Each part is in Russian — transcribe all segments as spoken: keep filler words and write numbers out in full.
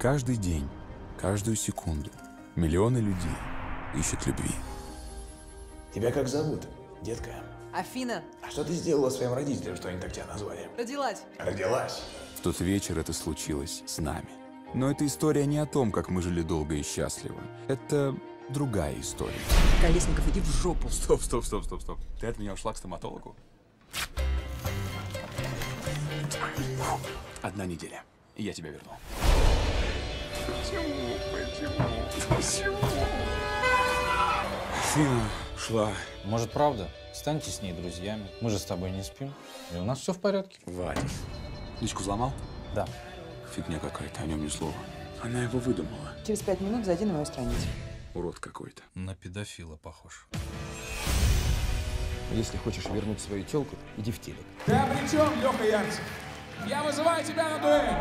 Каждый день, каждую секунду миллионы людей ищут любви. Тебя как зовут, детка? Афина. А что ты сделала своим родителям, что они так тебя назвали? Родилась. Родилась. В тот вечер это случилось с нами. Но эта история не о том, как мы жили долго и счастливо. Это другая история. Колесников, иди в жопу. Стоп, стоп, стоп, стоп, стоп. Ты от меня ушла к стоматологу? Одна неделя. И я тебя верну. Почему? Почему? Почему? Афина ушла. Может, правда? Станьте с ней друзьями. Мы же с тобой не спим. И у нас все в порядке. Вадь. Личку взломал? Да. Фигня какая-то, о нем ни слова. Она его выдумала. Через пять минут зайди на мою страницу. Урод какой-то. На педофила похож. Если хочешь вернуть свою телку, иди в телек. Да при чем, Леха Янцев? Я вызываю тебя на дуэль!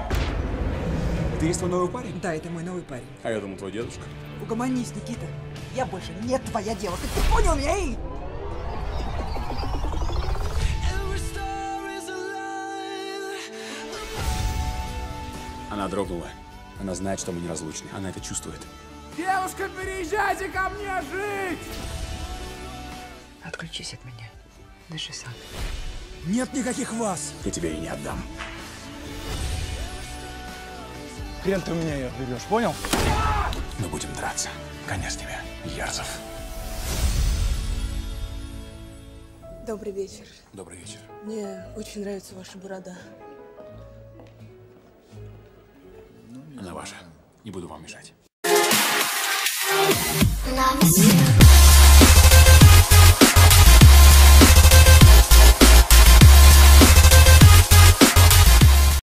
Ты есть твой новый парень? Да, это мой новый парень. А я думал, твой дедушка. Угомонись, Никита. Я больше не твоя девушка. Ты понял меня, эй? Она дрогнула. Она знает, что мы неразлучны. Она это чувствует. Девушка, переезжайте ко мне жить! Отключись от меня. Дыши сам. Нет никаких вас! Я тебе и не отдам. Хрен ты у меня ее отберешь, понял? Мы будем драться. Конец тебе, Ярцев. Добрый вечер. Добрый вечер. Мне очень нравится ваша борода. Она ваша. Не буду вам мешать.